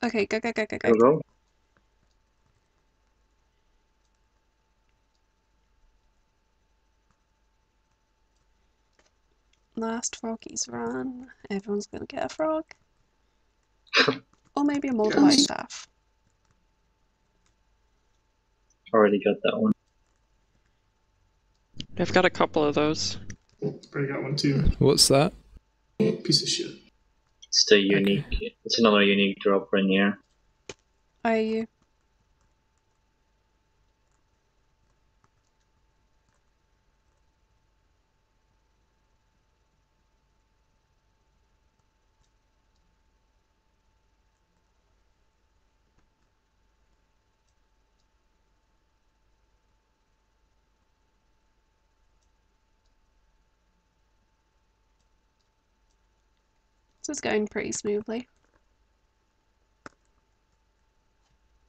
Okay, go, go, go, go, go. Go. Last froggy's run. Everyone's gonna get a frog. Or maybe a Moldavite staff. Already got that one. I've got a couple of those. Already got one too. What's that? Piece of shit. It's the unique. Okay. It's another unique drop right here. Are you? This is going pretty smoothly.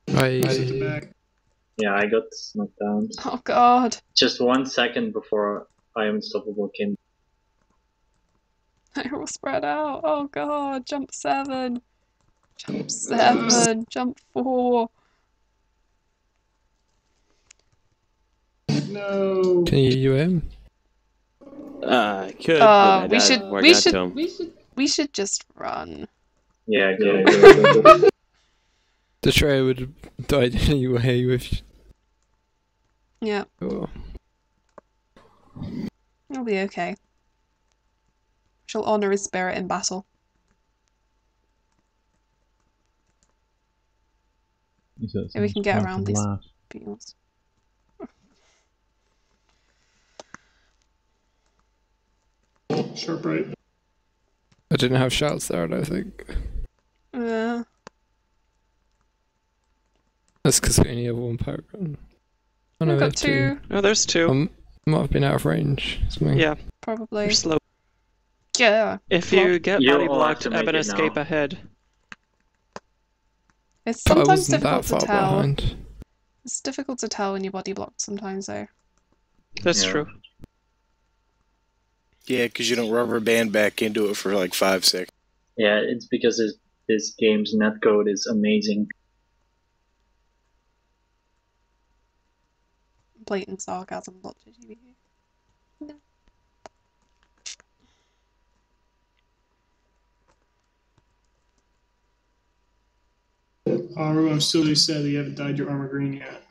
Yeah, I got knocked down. Oh god. Just 1 second before I am unstoppable came. They're all spread out. Oh god, jump 7. Jump 7. Jump 4. No. Can you UM? I could. We should just run. Yeah, go. The tray would have died anyway with... Yeah. Oh. It'll be okay. She'll honor his spirit in battle. And we can get around these beetles. Sure, right. I didn't have shouts there, I don't think. Yeah. That's because we only have one power gun. Oh, no, we've got two. Oh, there's two. I might have been out of range. Something. Yeah. Probably. You're slow. Yeah. If you get body blocked, I'm gonna escape ahead. It's sometimes difficult to tell. Behind. It's difficult to tell when you're body blocked sometimes, though. That's true. Yeah, because you don't rubber band back into it for like 5 seconds. Yeah, it's because this game's netcode is amazing. Blatant sarcasm. No. Remember, I'm still just sad that you haven't dyed your armor green yet.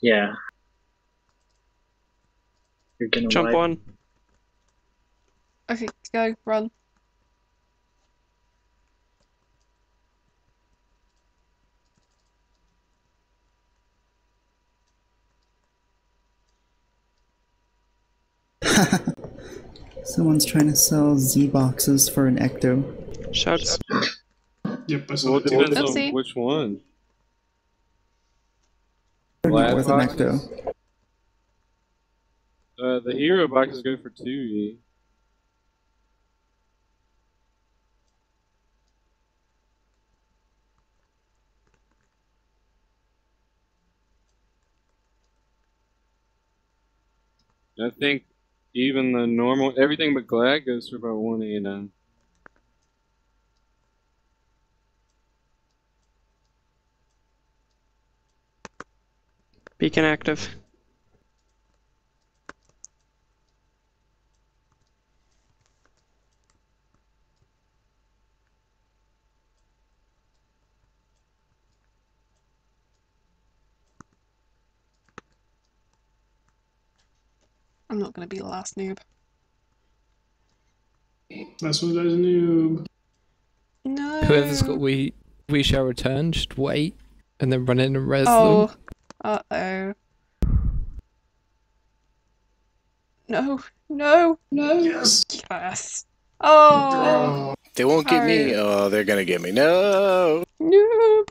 Yeah. You're gonna jump one. Okay, go, run. Someone's trying to sell Z boxes for an Ecto. Shouts. Yep, I saw it. Which one? Not with an Ecto. The hero boxes go for 2E. I think even the normal, everything but Glad goes for about 1E now. Beacon active. I'm not going to be the last noob. Last one dies a noob. No. Whoever's got we shall return, just wait, and then run in and res them. Uh-oh. No. No. No. Yes. Yes. Oh. They won't get me. Oh, they're going to get me. No. Noob.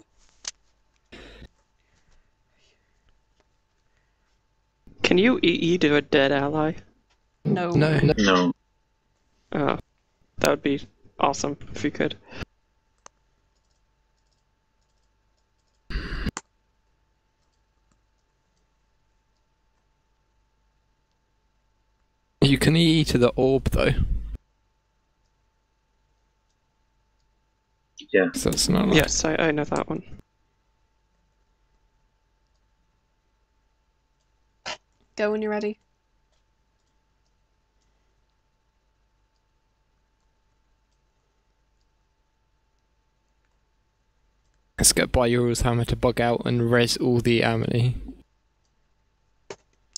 Can you EE to a dead ally? No. No. No. Oh, that would be awesome if you could. You can EE to the orb, though. Yeah. So it's not like... Yes, I know that one. Go when you're ready. Let's get Byrul's hammer to bug out and res all the Amity.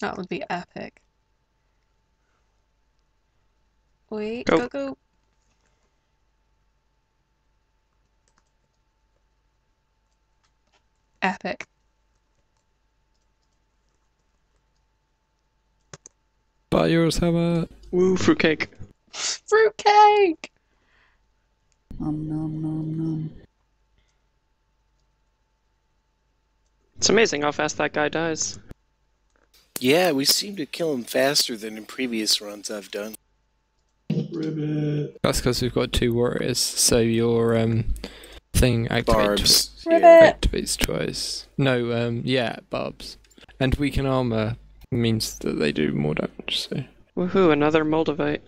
That would be epic. Wait, go, go. Go. Epic. Byrul's hammer. Woo, fruitcake. Fruitcake! Nom nom nom nom. It's amazing how fast that guy dies. Yeah, we seem to kill him faster than in previous runs I've done. Ribbit. That's because we've got two warriors, so your thing activates twice. No, yeah, barbs. And weaken armor means that they do more damage, so... Woohoo, another Moldavite.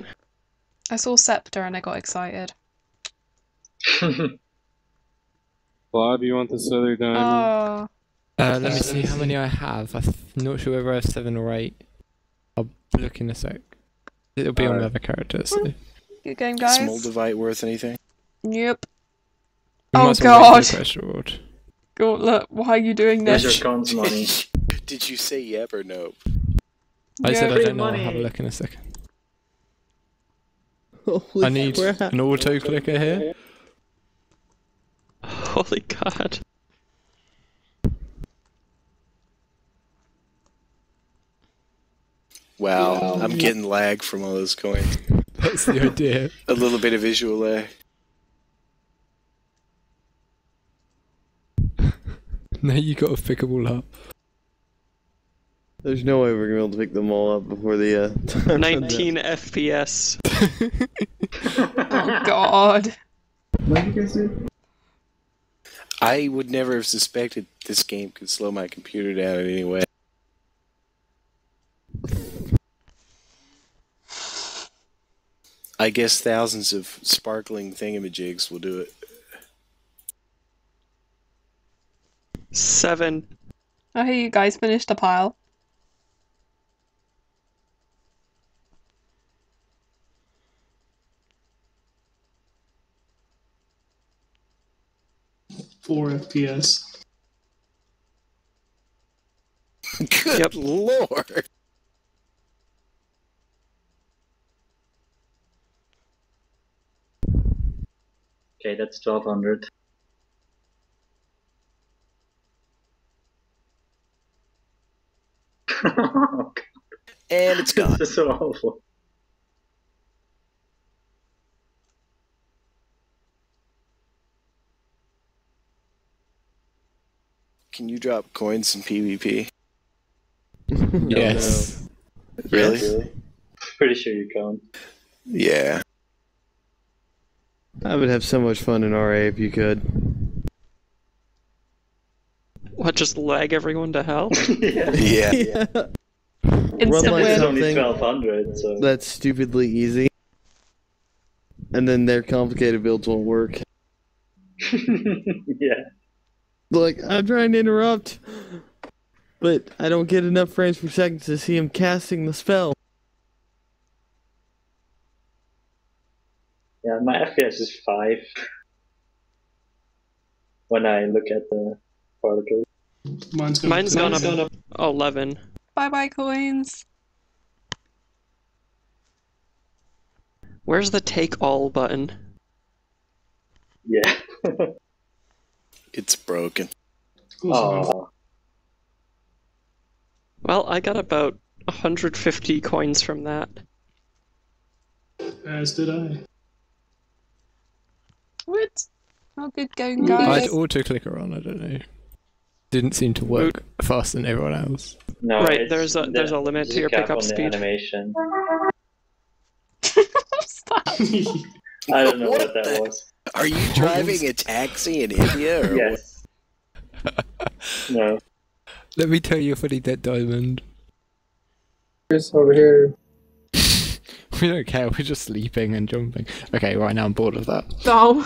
I saw Scepter and I got excited. Bob, you want this other diamond? Oh. Let me see how many I have. I'm not sure whether I have 7 or 8. I'll look in a sec. It'll be on another character, so... Good game, guys. Is Moldavite worth anything? Yep. We oh, God! Gauntlet, why are you doing this? Where's your cons money? Did you say yep or nope? I said I don't know. I'll have a look in a second. Holy I need an auto-clicker here. Holy God. Wow, I'm getting lag from all those coins. That's the idea. A little bit of visual lag. Now you gotta pick them all up. There's no way we're gonna be able to pick them all up before the time 19 FPS. Oh God. What did you guys do? I would never have suspected this game could slow my computer down in any way. I guess thousands of sparkling thingamajigs will do it. 7. I hear you guys finished the pile. Four FPS. Good Lord. Okay, that's 1200. Oh, and it's gone. This is so awful. Can you drop coins in PvP? Yes. No. Really? Really? Pretty sure you can. Yeah. I would have so much fun in RA if you could. What, just lag everyone to hell? Yeah. Yeah. Yeah. Run like something 1200, so. That's stupidly easy. And then their complicated builds won't work. Yeah. Like, I'm trying to interrupt, but I don't get enough frames per second to see him casting the spell. Yeah, my FPS is 5 when I look at the particles. Mine's gone up 11. Bye-bye, coins. Where's the take all button? Yeah. It's broken. Oh. Well, I got about 150 coins from that. As did I. What? How good going, guys? I had auto-clicker on, I don't know. Didn't seem to work faster than everyone else. No, right, there's a limit to your pickup speed. Animation. I don't know what that was. Are you driving a taxi in India? Or yes. No. Let me tell you a funny dead diamond. Chris over here. We don't care, we're just sleeping and jumping. Okay, right now I'm bored of that. No.